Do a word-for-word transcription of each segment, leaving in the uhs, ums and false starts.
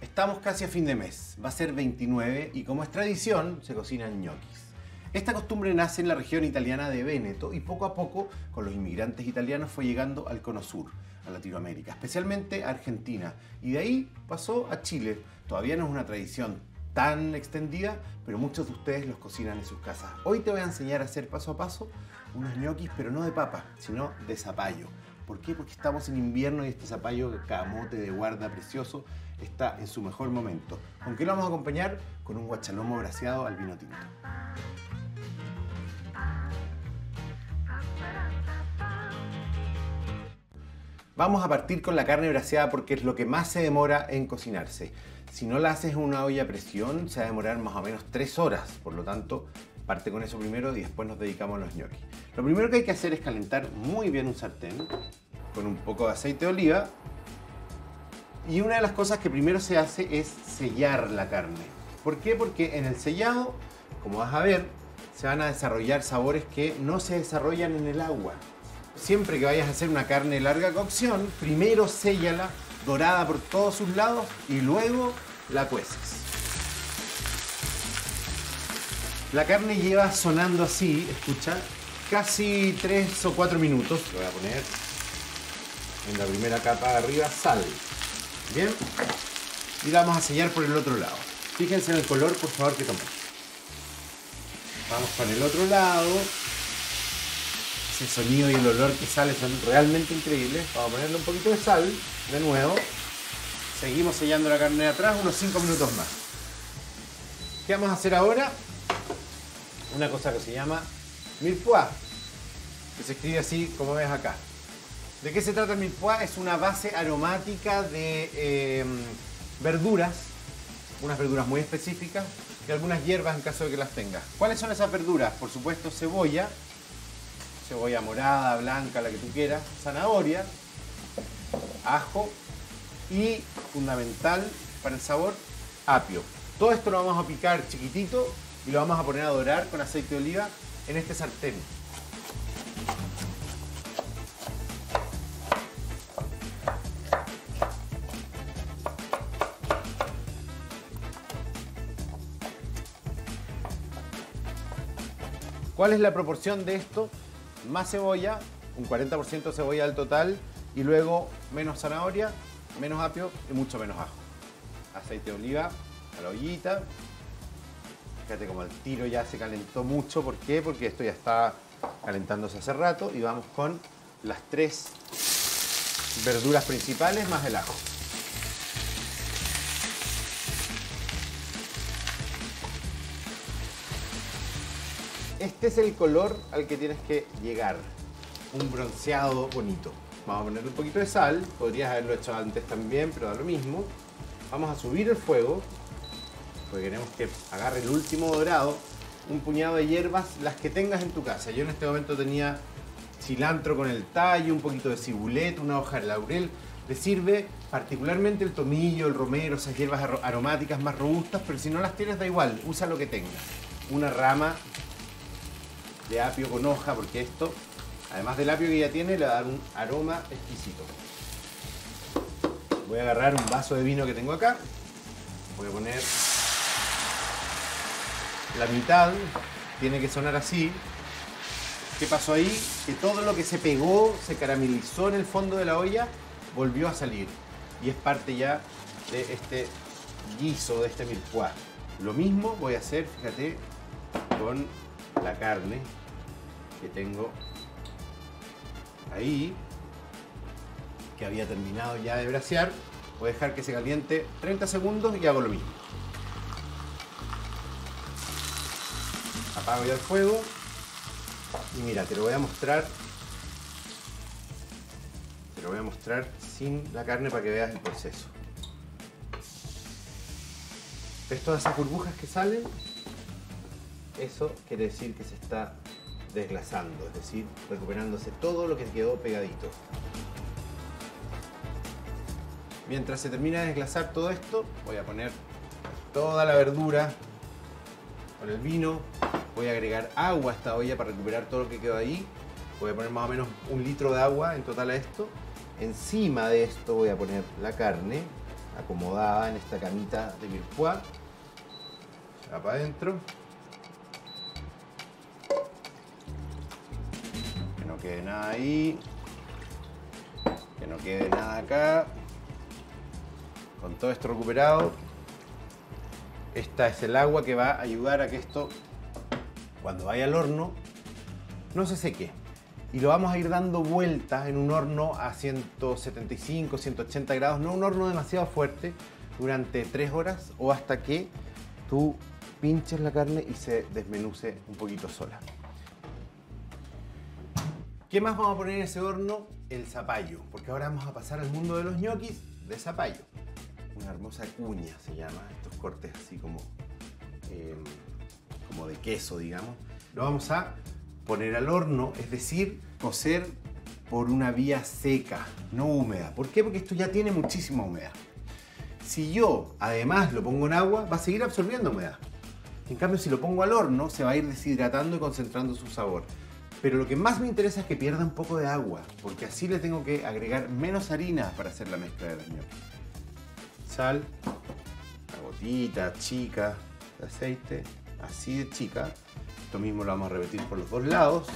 Estamos casi a fin de mes, va a ser veintinueve y como es tradición se cocinan ñoquis. Esta costumbre nace en la región italiana de Véneto y poco a poco con los inmigrantes italianos fue llegando al cono sur, a Latinoamérica, especialmente a Argentina, y de ahí pasó a Chile. Todavía no es una tradición tan extendida, pero muchos de ustedes los cocinan en sus casas. Hoy te voy a enseñar a hacer paso a paso unos ñoquis, pero no de papa, sino de zapallo. ¿Por qué? Porque estamos en invierno y este zapallo camote de guarda precioso está en su mejor momento. ¿Con qué lo vamos a acompañar? Con un guachalomo braseado al vino tinto. Vamos a partir con la carne braseada porque es lo que más se demora en cocinarse. Si no la haces en una olla a presión, se va a demorar más o menos tres horas. Por lo tanto, parte con eso primero y después nos dedicamos a los ñoquis. Lo primero que hay que hacer es calentar muy bien un sartén con un poco de aceite de oliva. Y una de las cosas que primero se hace es sellar la carne. ¿Por qué? Porque en el sellado, como vas a ver, se van a desarrollar sabores que no se desarrollan en el agua. Siempre que vayas a hacer una carne de larga cocción, primero séllala, dorada por todos sus lados, y luego la cueces. La carne lleva sonando así, escucha, casi tres o cuatro minutos. Le voy a poner en la primera capa de arriba sal. Bien. Y la vamos a sellar por el otro lado. Fíjense en el color, por favor, que tomamos. Vamos con el otro lado. Ese sonido y el olor que sale son realmente increíbles. Vamos a ponerle un poquito de sal de nuevo. Seguimos sellando la carne de atrás unos cinco minutos más. ¿Qué vamos a hacer ahora? Una cosa que se llama mirepoix, que se escribe así como ves acá. ¿De qué se trata el mirepoix? Es una base aromática de eh, verduras, unas verduras muy específicas y algunas hierbas en caso de que las tengas. ¿Cuáles son esas verduras? Por supuesto cebolla, cebolla morada, blanca, la que tú quieras, zanahoria, ajo y, fundamental para el sabor, apio. Todo esto lo vamos a picar chiquitito y lo vamos a poner a dorar con aceite de oliva en este sartén. ¿Cuál es la proporción de esto? Más cebolla, un cuarenta por ciento de cebolla del total, y luego menos zanahoria, menos apio y mucho menos ajo. Aceite de oliva a la ollita. Fíjate como el tiro ya se calentó mucho. ¿Por qué? Porque esto ya está calentándose hace rato. Y vamos con las tres verduras principales más el ajo. Este es el color al que tienes que llegar, un bronceado bonito. Vamos a ponerle un poquito de sal, podrías haberlo hecho antes también, pero da lo mismo. Vamos a subir el fuego, porque queremos que agarre el último dorado, un puñado de hierbas, las que tengas en tu casa. Yo en este momento tenía cilantro con el tallo, un poquito de cibulet, una hoja de laurel. Le sirve particularmente el tomillo, el romero, esas hierbas aromáticas más robustas, pero si no las tienes da igual, usa lo que tengas. Una rama de apio con hoja, porque esto, además del apio que ya tiene, le va a dar un aroma exquisito. Voy a agarrar un vaso de vino que tengo acá, voy a poner la mitad, tiene que sonar así. ¿Qué pasó ahí? Que todo lo que se pegó, se caramelizó en el fondo de la olla, volvió a salir. Y es parte ya de este guiso, de este mirepoix. Lo mismo voy a hacer, fíjate, con la carne que tengo ahí, que había terminado ya de brasear. Voy a dejar que se caliente treinta segundos y hago lo mismo. Apago ya el fuego y mira, te lo voy a mostrar te lo voy a mostrar sin la carne para que veas el proceso. ¿Ves todas esas burbujas que salen? Eso quiere decir que se está desglasando, es decir, recuperándose todo lo que quedó pegadito. Mientras se termina de desglasar todo esto, voy a poner toda la verdura con el vino. Voy a agregar agua a esta olla para recuperar todo lo que quedó ahí. Voy a poner más o menos un litro de agua en total a esto. Encima de esto voy a poner la carne, acomodada en esta camita de mirepoix. Se va para adentro. Que no quede nada ahí. Que no quede nada acá. Con todo esto recuperado, esta es el agua que va a ayudar a que esto, cuando vaya al horno, no se seque. Y lo vamos a ir dando vueltas en un horno a ciento setenta y cinco, ciento ochenta grados, no un horno demasiado fuerte, durante tres horas o hasta que tú pinches la carne y se desmenuce un poquito sola. ¿Qué más vamos a poner en ese horno? El zapallo, porque ahora vamos a pasar al mundo de los ñoquis de zapallo. Una hermosa cuña se llama, estos cortes así como, eh, como de queso, digamos. Lo vamos a poner al horno, es decir, cocer por una vía seca, no húmeda. ¿Por qué? Porque esto ya tiene muchísima humedad. Si yo además lo pongo en agua, va a seguir absorbiendo humedad. En cambio, si lo pongo al horno, se va a ir deshidratando y concentrando su sabor. Pero lo que más me interesa es que pierda un poco de agua, porque así le tengo que agregar menos harina para hacer la mezcla de los ñoquis. Sal, una gotita chica de aceite, así de chica. Esto mismo lo vamos a repetir por los dos lados.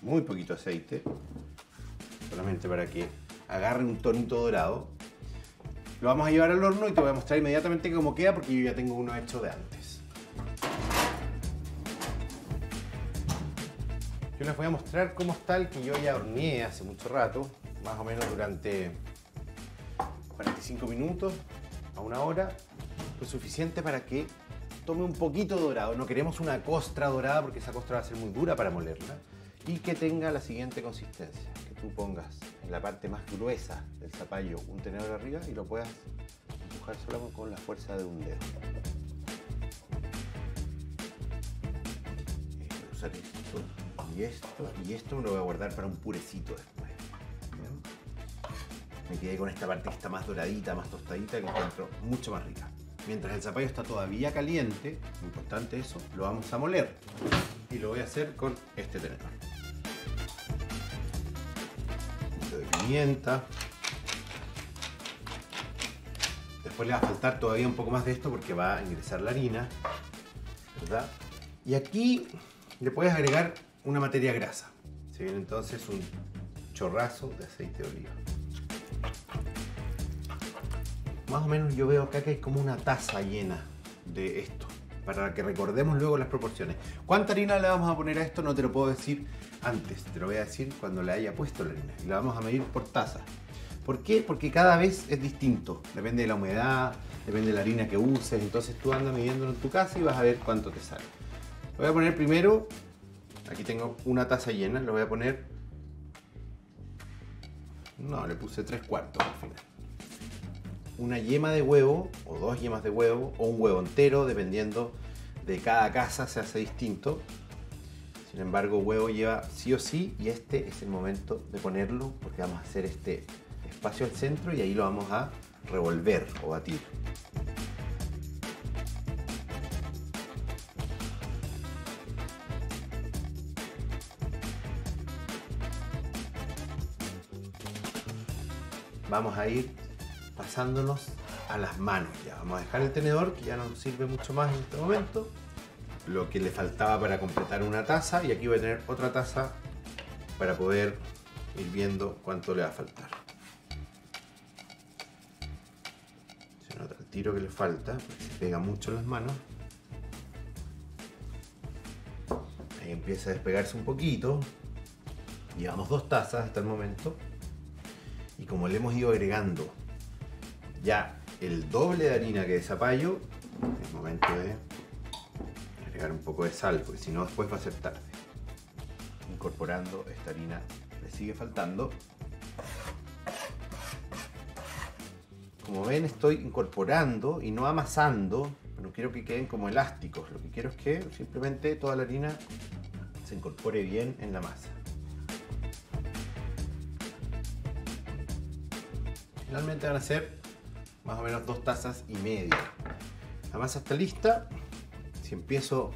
Muy poquito aceite, solamente para que agarre un tonito dorado. Lo vamos a llevar al horno y te voy a mostrar inmediatamente cómo queda, porque yo ya tengo uno hecho de antes. Yo les voy a mostrar cómo está el que yo ya horneé hace mucho rato, más o menos durante cuarenta y cinco minutos a una hora. Esto es suficiente para que tome un poquito dorado. No queremos una costra dorada porque esa costra va a ser muy dura para molerla. Y que tenga la siguiente consistencia, que tú pongas en la parte más gruesa del zapallo un tenedor arriba y lo puedas empujar solo con la fuerza de un dedo. Voy a usar esto y esto, y esto me lo voy a guardar para un purecito después. ¿Bien? Me quedé con esta parte que está más doradita, más tostadita, que encuentro mucho más rica. Mientras el zapallo está todavía caliente, importante eso, lo vamos a moler. Y lo voy a hacer con este tenedor. De pimienta. Después le va a faltar todavía un poco más de esto porque va a ingresar la harina, ¿verdad? Y aquí le puedes agregar una materia grasa. Se viene entonces un chorrazo de aceite de oliva. Más o menos yo veo acá que hay como una taza llena de esto, para que recordemos luego las proporciones. ¿Cuánta harina le vamos a poner a esto? No te lo puedo decir antes, te lo voy a decir cuando le haya puesto la harina. Y la vamos a medir por taza. ¿Por qué? Porque cada vez es distinto. Depende de la humedad, depende de la harina que uses. Entonces tú andas midiéndolo en tu casa y vas a ver cuánto te sale. Lo voy a poner primero, aquí tengo una taza llena, lo voy a poner... No, le puse tres cuartos al final. Una yema de huevo, o dos yemas de huevo, o un huevo entero, dependiendo de cada casa se hace distinto. Sin embargo, huevo lleva sí o sí, y este es el momento de ponerlo, porque vamos a hacer este espacio al centro y ahí lo vamos a revolver o batir. Vamos a ir pasándonos a las manos. Ya vamos a dejar el tenedor, que ya no nos sirve mucho más en este momento. Lo que le faltaba para completar una taza, y aquí voy a tener otra taza para poder ir viendo cuánto le va a faltar. Se nota el tiro que le falta, porque se pega mucho en las manos. Ahí empieza a despegarse un poquito. Llevamos dos tazas hasta el momento. Y como le hemos ido agregando ya el doble de harina que de zapallo, es momento de agregar un poco de sal, porque si no después va a ser tarde. Incorporando esta harina que le sigue faltando. Como ven, estoy incorporando y no amasando. No quiero que queden como elásticos. Lo que quiero es que simplemente toda la harina se incorpore bien en la masa. Finalmente van a ser más o menos dos tazas y media. La masa está lista. Si empiezo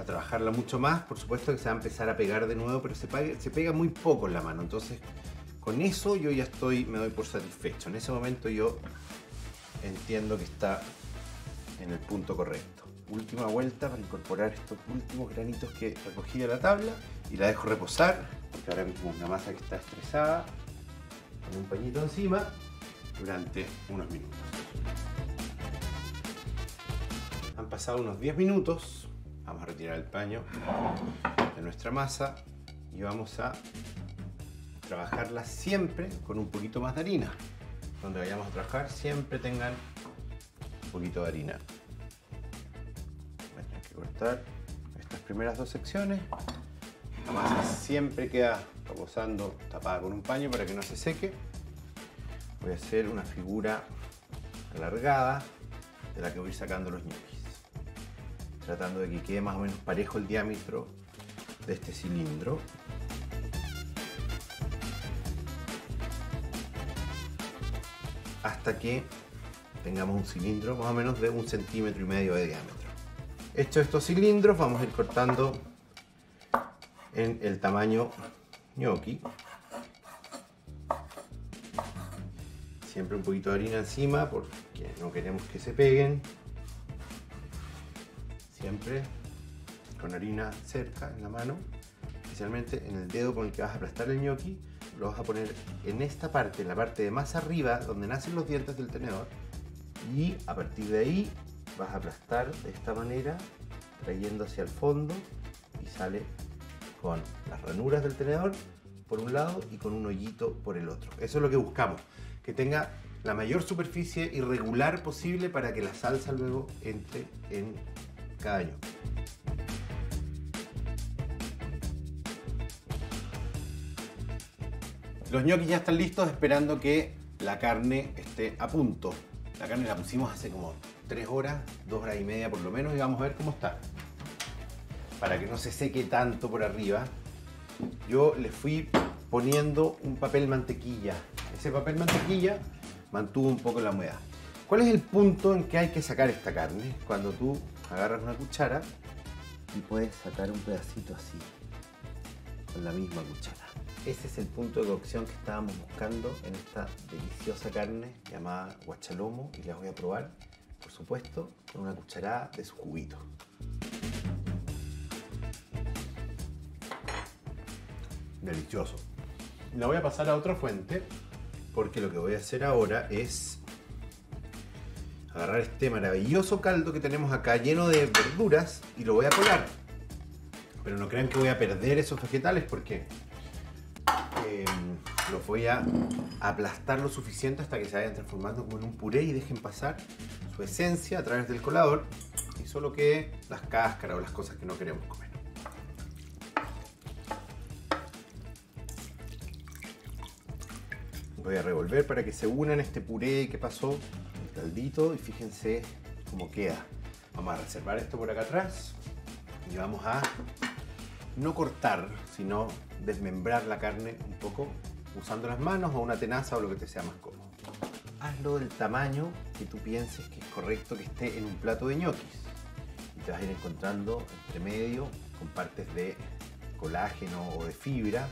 a trabajarla mucho más. Por supuesto que se va a empezar a pegar de nuevo, pero se pega, se pega muy poco en la mano. Entonces con eso yo ya estoy, me doy por satisfecho. En ese momento yo entiendo que está en el punto correcto. Última vuelta para incorporar estos últimos granitos que recogí de la tabla y la dejo reposar, porque ahora mismo una masa que está estresada, con un pañito encima, durante unos minutos. Han pasado unos diez minutos, vamos a retirar el paño de nuestra masa y vamos a trabajarla siempre con un poquito más de harina. Donde vayamos a trabajar siempre tengan un poquito de harina. Bueno, hay que cortar estas primeras dos secciones. La masa siempre queda reposando tapada con un paño para que no se seque. Voy a hacer una figura alargada de la que voy a ir sacando los ñoquis, tratando de que quede más o menos parejo el diámetro de este cilindro. Hasta que tengamos un cilindro más o menos de un centímetro y medio de diámetro. Hechos estos cilindros, vamos a ir cortando en el tamaño gnocchi. Siempre un poquito de harina encima porque no queremos que se peguen. Siempre con harina cerca en la mano, especialmente en el dedo con el que vas a aplastar el gnocchi. Lo vas a poner en esta parte, en la parte de más arriba, donde nacen los dientes del tenedor. Y a partir de ahí vas a aplastar de esta manera, trayendo hacia el fondo y sale con las ranuras del tenedor por un lado y con un hoyito por el otro. Eso es lo que buscamos, que tenga la mayor superficie irregular posible para que la salsa luego entre en cada gnocchi. Los ñoquis ya están listos, esperando que la carne esté a punto. La carne la pusimos hace como tres horas, dos horas y media por lo menos, y vamos a ver cómo está. Para que no se seque tanto por arriba, yo le fui poniendo un papel mantequilla. Ese papel mantequilla mantuvo un poco la humedad. ¿Cuál es el punto en que hay que sacar esta carne? Cuando tú agarras una cuchara y puedes sacar un pedacito así, con la misma cuchara. Ese es el punto de cocción que estábamos buscando en esta deliciosa carne llamada guachalomo, y la voy a probar, por supuesto, con una cucharada de su juguito. Delicioso. La voy a pasar a otra fuente, porque lo que voy a hacer ahora es agarrar este maravilloso caldo que tenemos acá lleno de verduras y lo voy a colar. Pero no crean que voy a perder esos vegetales porque eh, los voy a aplastar lo suficiente hasta que se vayan transformando como en un puré y dejen pasar su esencia a través del colador y solo queden las cáscaras o las cosas que no queremos comer. Voy a revolver para que se unan este puré que pasó, el caldito, y fíjense cómo queda. Vamos a reservar esto por acá atrás y vamos a no cortar, sino desmembrar la carne un poco usando las manos o una tenaza o lo que te sea más cómodo. Hazlo del tamaño que tú pienses que es correcto que esté en un plato de ñoquis. Y te vas a ir encontrando entre medio con partes de colágeno o de fibra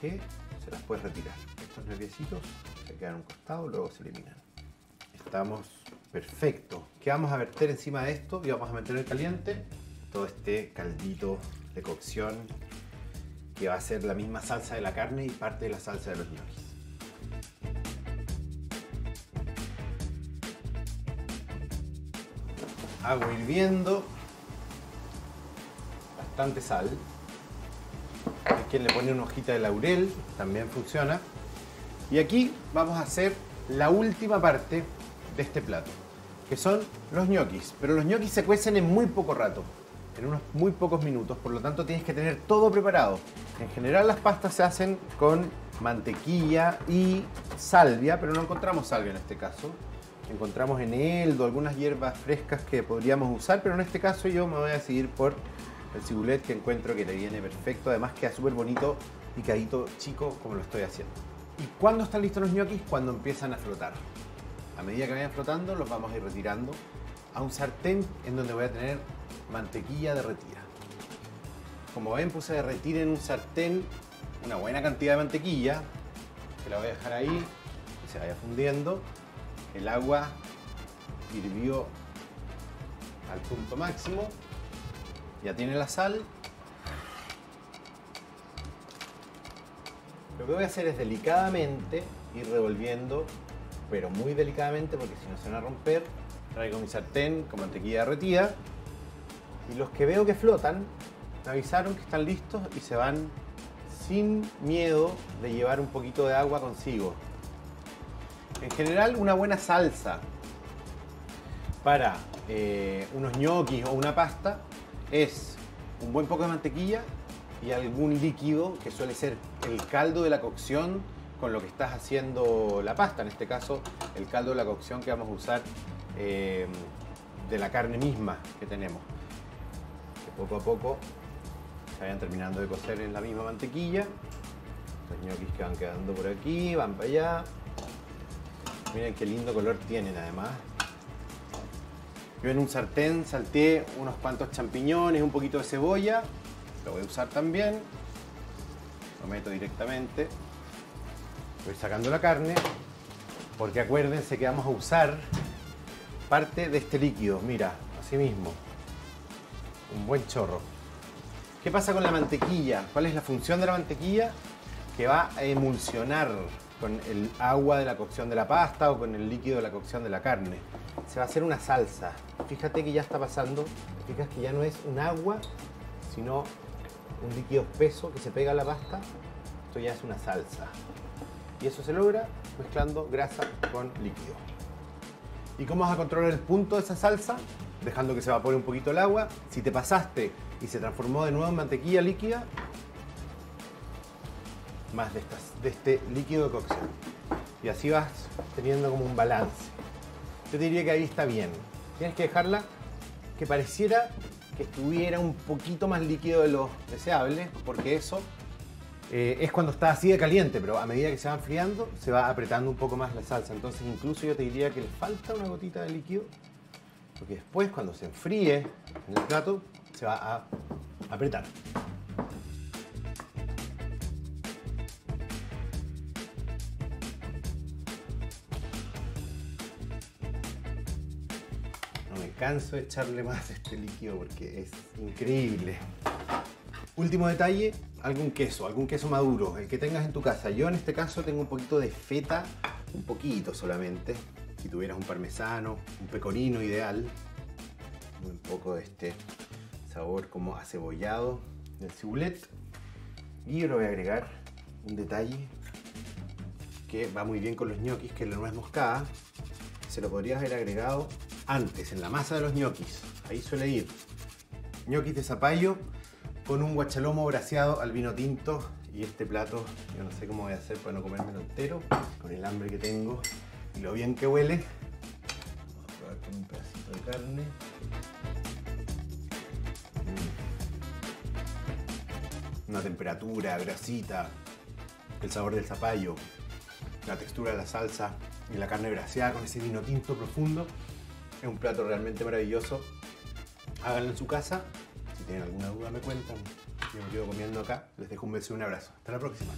que se las puedes retirar. Estos nerviecitos se quedan a un costado, luego se eliminan. Estamos perfecto. ¿Qué vamos a verter encima de esto? Y vamos a meter el caliente todo este caldito de cocción que va a ser la misma salsa de la carne y parte de la salsa de los ñoquis. Agua hirviendo, bastante sal. Hay quien le pone una hojita de laurel, también funciona. Y aquí vamos a hacer la última parte de este plato, que son los ñoquis. Pero los ñoquis se cuecen en muy poco rato, en unos muy pocos minutos, por lo tanto tienes que tener todo preparado. En general las pastas se hacen con mantequilla y salvia, pero no encontramos salvia en este caso. Encontramos eneldo, algunas hierbas frescas que podríamos usar, pero en este caso yo me voy a decidir por el cibulet, que encuentro que le viene perfecto. Además queda súper bonito, picadito, chico, como lo estoy haciendo. ¿Y cuándo están listos los ñoquis? Cuando empiezan a flotar. A medida que vayan flotando los vamos a ir retirando a un sartén en donde voy a tener mantequilla derretida. Como ven, puse a derretir en un sartén una buena cantidad de mantequilla, que la voy a dejar ahí, que se vaya fundiendo. El agua hirvió al punto máximo. Ya tiene la sal. Lo que voy a hacer es delicadamente ir revolviendo, pero muy delicadamente, porque si no se van a romper. Traigo mi sartén con mantequilla derretida. Y los que veo que flotan, me avisaron que están listos y se van sin miedo de llevar un poquito de agua consigo. En general, una buena salsa para eh, unos ñoquis o una pasta es un buen poco de mantequilla y algún líquido que suele ser el caldo de la cocción con lo que estás haciendo la pasta. En este caso, el caldo de la cocción que vamos a usar eh, de la carne misma que tenemos. Que poco a poco se vayan terminando de cocer en la misma mantequilla. Los ñoquis que van quedando por aquí, van para allá. Miren qué lindo color tienen además. Yo en un sartén salteé unos cuantos champiñones, un poquito de cebolla. Lo voy a usar también. Lo meto directamente. Voy sacando la carne. Porque acuérdense que vamos a usar parte de este líquido. Mira, así mismo. Un buen chorro. ¿Qué pasa con la mantequilla? ¿Cuál es la función de la mantequilla? Que va a emulsionar con el agua de la cocción de la pasta o con el líquido de la cocción de la carne. Se va a hacer una salsa. Fíjate que ya está pasando, fíjate que ya no es un agua, sino un líquido espeso que se pega a la pasta. Esto ya es una salsa. Y eso se logra mezclando grasa con líquido. ¿Y cómo vas a controlar el punto de esa salsa? Dejando que se evapore un poquito el agua. Si te pasaste y se transformó de nuevo en mantequilla líquida, más de, estas, de este líquido de cocción. Y así vas teniendo como un balance. Yo te diría que ahí está bien. Tienes que dejarla que pareciera que estuviera un poquito más líquido de lo deseable, porque eso eh, es cuando está así de caliente, pero a medida que se va enfriando se va apretando un poco más la salsa. Entonces incluso yo te diría que le falta una gotita de líquido, porque después cuando se enfríe en el plato se va a apretar. Canso de echarle más a este líquido porque es increíble. Último detalle, algún queso, algún queso maduro, el que tengas en tu casa. Yo en este caso tengo un poquito de feta, un poquito solamente. Si tuvieras un parmesano, un pecorino ideal. Un poco de este sabor como acebollado del cibulet. Y yo le voy a agregar un detalle que va muy bien con los ñoquis, que es la nuez moscada. Se lo podrías haber agregado antes, en la masa de los ñoquis, ahí suele ir. Ñoquis de zapallo con un guachalomo braseado al vino tinto. Y este plato, yo no sé cómo voy a hacer para no comérmelo entero, con el hambre que tengo y lo bien que huele. Vamos a probar con un pedacito de carne. Una temperatura, grasita, el sabor del zapallo, la textura de la salsa y la carne braseada con ese vino tinto profundo. Es un plato realmente maravilloso. Háganlo en su casa. Si tienen alguna duda me cuentan. Yo me quedo comiendo acá. Les dejo un beso y un abrazo. Hasta la próxima.